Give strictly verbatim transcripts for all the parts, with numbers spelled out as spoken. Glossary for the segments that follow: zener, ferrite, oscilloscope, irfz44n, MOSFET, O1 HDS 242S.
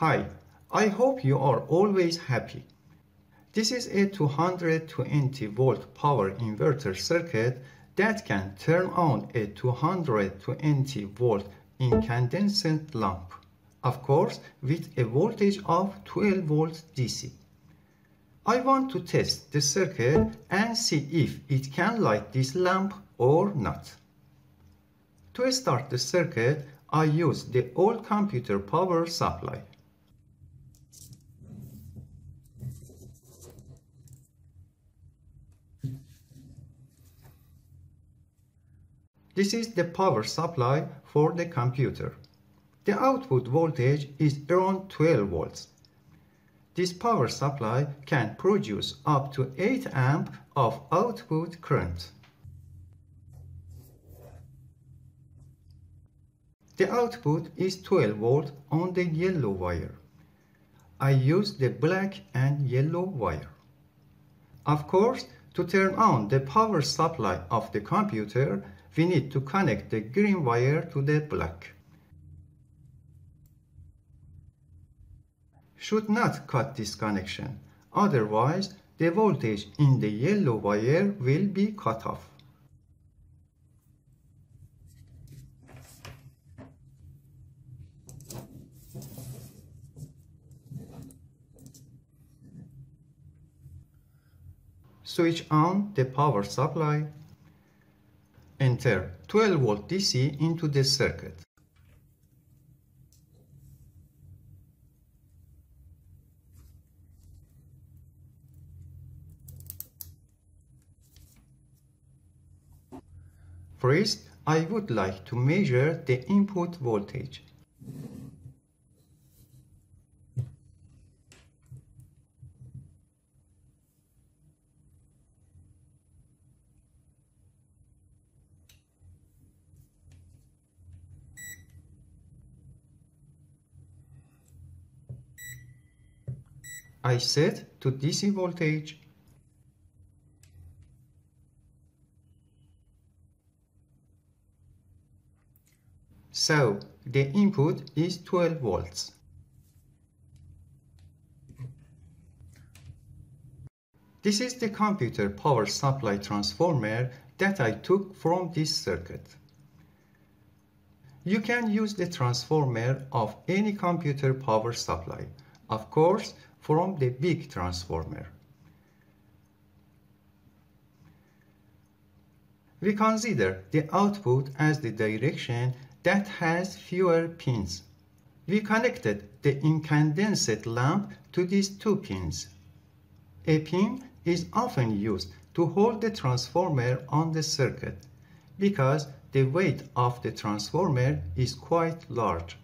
Hi, I hope you are always happy. This is a two hundred twenty volt power inverter circuit that can turn on a two hundred twenty volt incandescent lamp, of course with a voltage of twelve volts D C. I want to test the circuit and see if it can light this lamp or not. To start the circuit, I use the old computer power supply. This is the power supply for the computer. The output voltage is around twelve volts. This power supply can produce up to eight amps of output current. The output is twelve volts on the yellow wire. I use the black and yellow wire. Of course, to turn on the power supply of the computer, we need to connect the green wire to the black. Should not cut this connection, otherwise the voltage in the yellow wire will be cut off. Switch on the power supply. Enter twelve volt D C into the circuit. First, I would like to measure the input voltage. I set to D C voltage. So the input is twelve volts. This is the computer power supply transformer that I took from this circuit. You can use the transformer of any computer power supply, of course, from the big transformer. We consider the output as the direction that has fewer pins. We connected the incandescent lamp to these two pins. A pin is often used to hold the transformer on the circuit because the weight of the transformer is quite large.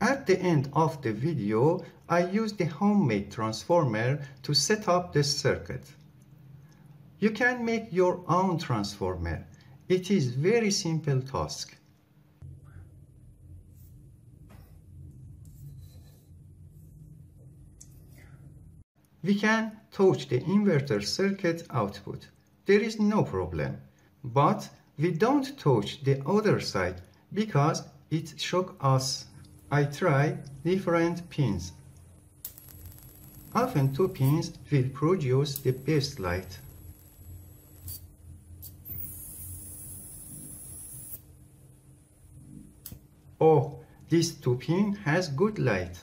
At the end of the video, I use the homemade transformer to set up the circuit. You can make your own transformer. It is very simple task. We can touch the inverter circuit output. There is no problem. But we don't touch the other side because it shocks us. I try different pins. Often two pins will produce the best light. Oh, this two pin has good light.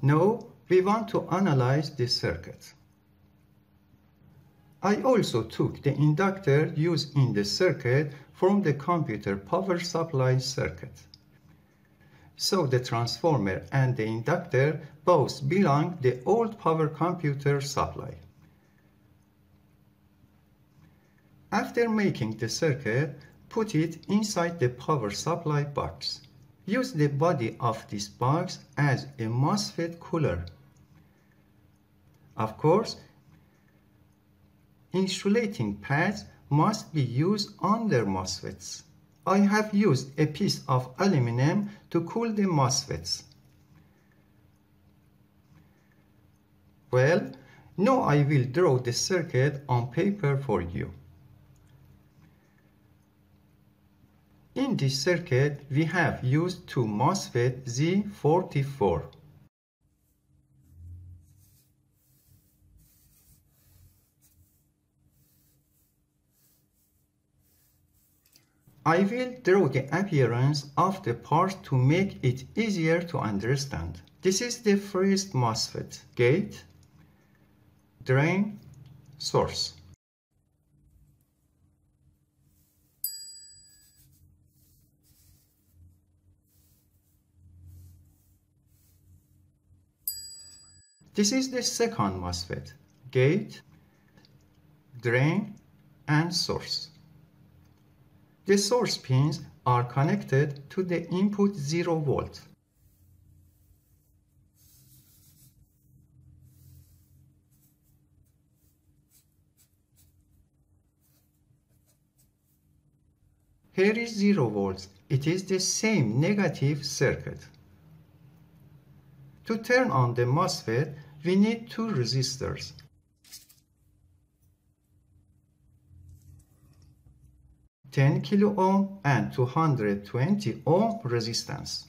Now, we want to analyze the circuit. I also took the inductor used in the circuit from the computer power supply circuit. So the transformer and the inductor both belong to the old power computer supply. After making the circuit, put it inside the power supply box. Use the body of this box as a MOSFET cooler. Of course, insulating pads must be used on their MOSFETs. I have used a piece of aluminum to cool the MOSFETs. Well, now I will draw the circuit on paper for you. In this circuit, we have used two MOSFET Z forty-four. I will draw the appearance of the part to make it easier to understand. This is the first MOSFET: gate, drain, source. This is the second MOSFET: gate, drain, and source. The source pins are connected to the input zero volt. Here is zero volts. It is the same negative circuit. To turn on the MOSFET, we need two resistors. ten kilo ohm and two hundred twenty ohm resistance.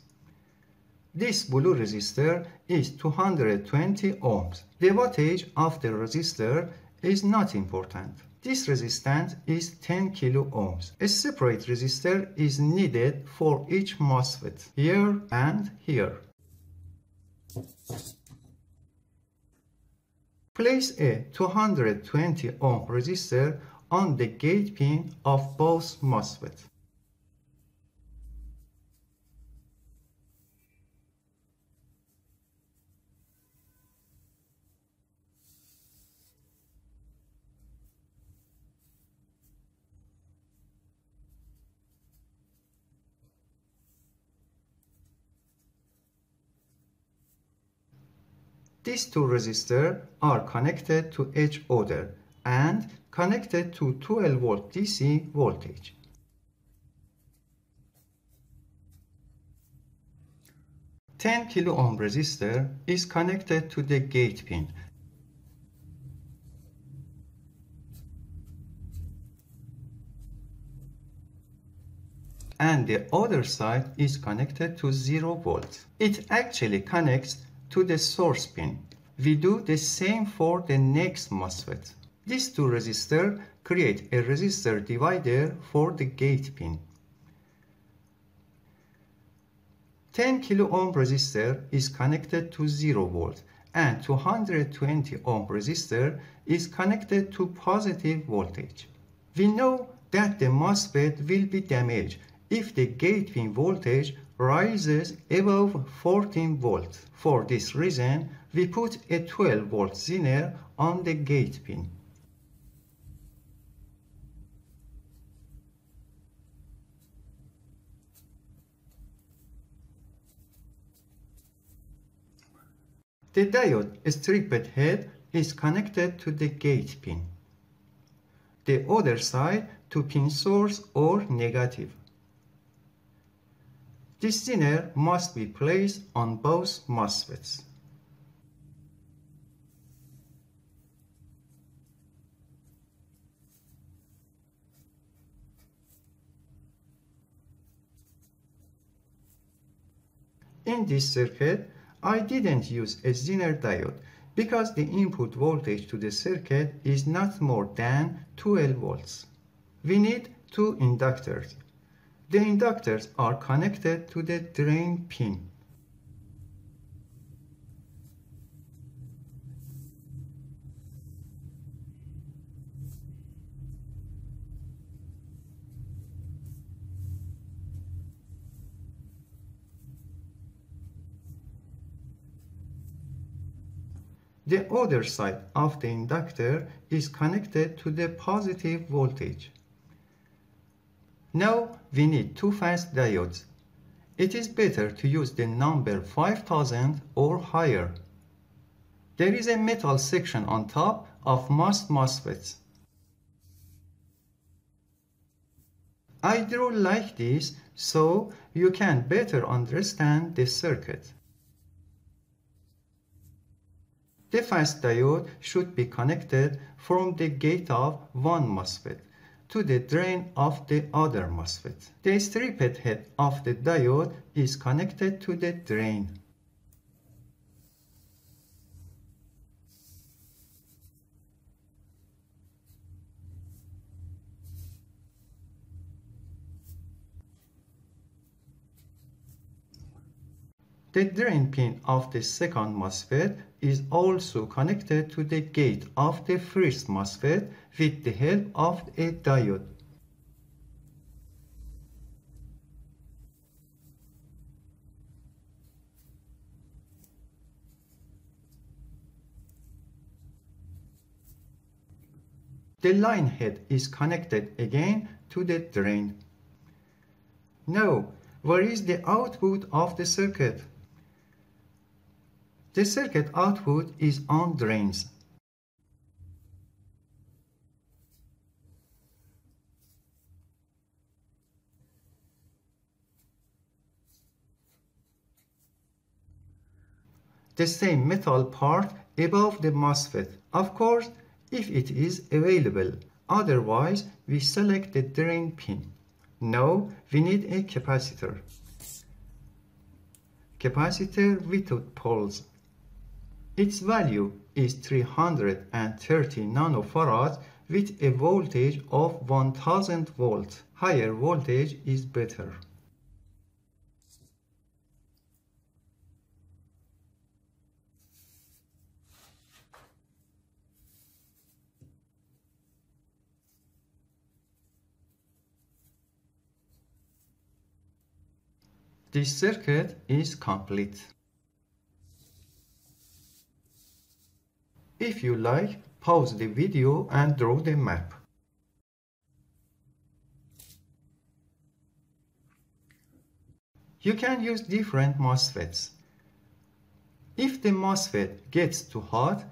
This blue resistor is two hundred twenty ohms. The wattage of the resistor is not important. This resistance is ten kilo ohms. A separate resistor is needed for each MOSFET, here and here. Place a two hundred twenty ohm resistor on the gate pin of both MOSFET. These two resistors are connected to each other and connected to twelve volt D C voltage. ten kilo ohm resistor is connected to the gate pin. And the other side is connected to zero volt. It actually connects to the source pin. We do the same for the next MOSFET. These two resistors create a resistor divider for the gate pin. ten kilo ohm resistor is connected to zero volt and two hundred twenty ohm resistor is connected to positive voltage. We know that the MOSFET will be damaged if the gate pin voltage rises above fourteen volt. For this reason, we put a twelve volt zener on the gate pin. The diode stripped head is connected to the gate pin. The other side to pin source or negative. This zener must be placed on both MOSFETs. In this circuit, I didn't use a zener diode because the input voltage to the circuit is not more than twelve volts. We need two inductors. The inductors are connected to the drain pin. The other side of the inductor is connected to the positive voltage. Now we need two fast diodes. It is better to use the number five thousand or higher. There is a metal section on top of most MOSFETs. I drew like this so you can better understand the circuit. The fast diode should be connected from the gate of one MOSFET to the drain of the other MOSFET. The stripped head of the diode is connected to the drain. The drain pin of the second MOSFET is also connected to the gate of the first MOSFET with the help of a diode. The line head is connected again to the drain. Now, where is the output of the circuit? The circuit output is on drains. The same metal part above the MOSFET, of course, if it is available. Otherwise, we select the drain pin. Now, we need a capacitor. Capacitor without poles. Its value is three hundred thirty nanofarads with a voltage of one thousand volts. Higher voltage is better. This circuit is complete. If you like, pause the video and draw the map. You can use different MOSFETs. If the MOSFET gets too hot,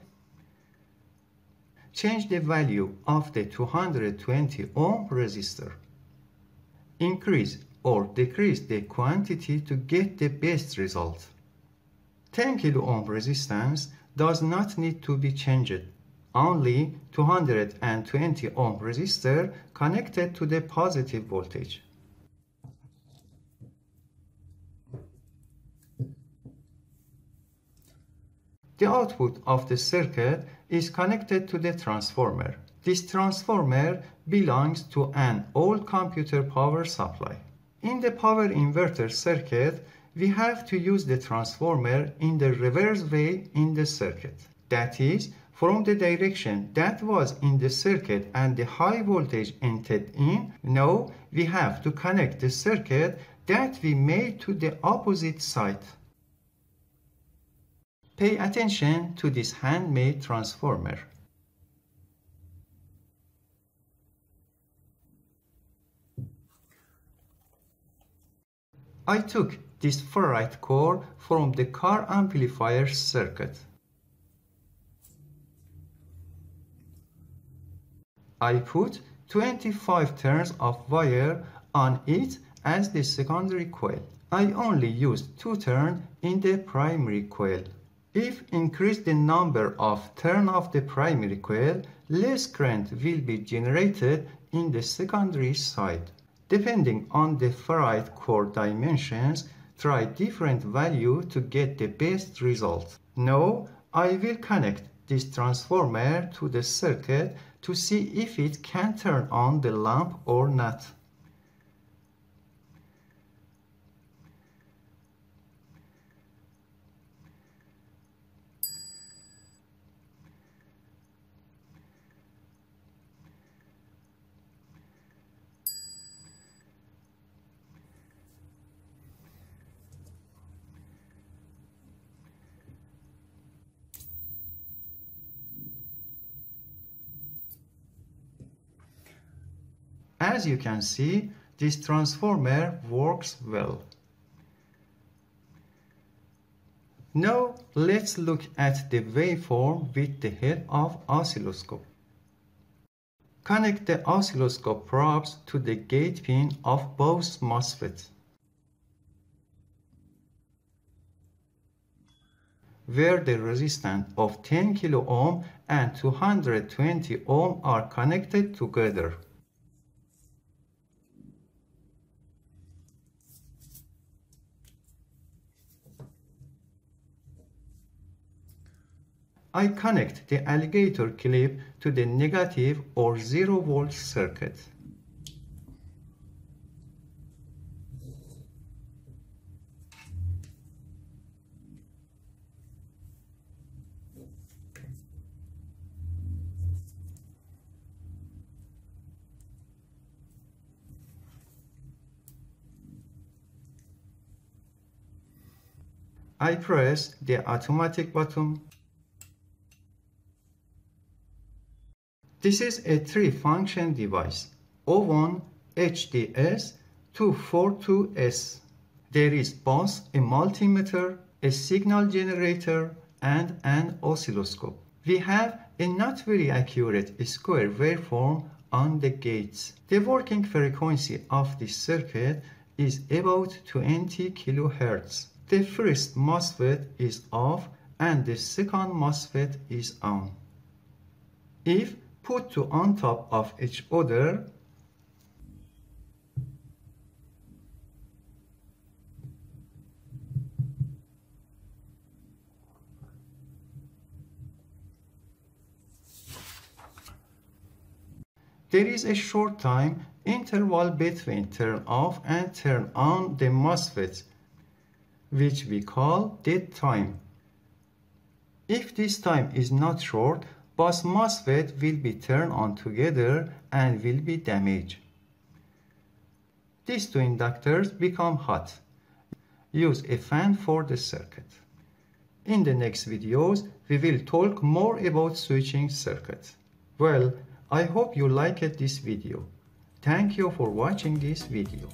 change the value of the two hundred twenty ohm resistor. Increase or decrease the quantity to get the best result. ten kilo ohm resistance does not need to be changed. Only two hundred twenty ohm resistor connected to the positive voltage. The output of the circuit is connected to the transformer. This transformer belongs to an old computer power supply. In the power inverter circuit, we have to use the transformer in the reverse way in the circuit. That is, from the direction that was in the circuit and the high voltage entered in, now we have to connect the circuit that we made to the opposite side. Pay attention to this handmade transformer. I took this ferrite core from the car amplifier circuit. I put twenty-five turns of wire on it as the secondary coil. I only used two turns in the primary coil. If increase the number of turns of the primary coil, less current will be generated in the secondary side. Depending on the ferrite core dimensions, try different value to get the best result. Now, I will connect this transformer to the circuit to see if it can turn on the lamp or not. As you can see, this transformer works well. Now let's look at the waveform with the help of oscilloscope. Connect the oscilloscope probes to the gate pin of both MOSFETs, where the resistance of ten kilo ohm and two hundred twenty ohm are connected together. I connect the alligator clip to the negative or zero volt circuit. I press the automatic button. This is a three-function device, O one H D S two forty-two S. There is both a multimeter, a signal generator, and an oscilloscope. We have a not very accurate square waveform on the gates. The working frequency of this circuit is about twenty kilohertz. The first MOSFET is off and the second MOSFET is on. If put two on top of each other, there is a short time interval between turn off and turn on the MOSFETs, which we call dead time. If this time is not short, both MOSFET will be turned on together and will be damaged. These two inductors become hot. Use a fan for the circuit. In the next videos, we will talk more about switching circuits. Well, I hope you liked this video. Thank you for watching this video.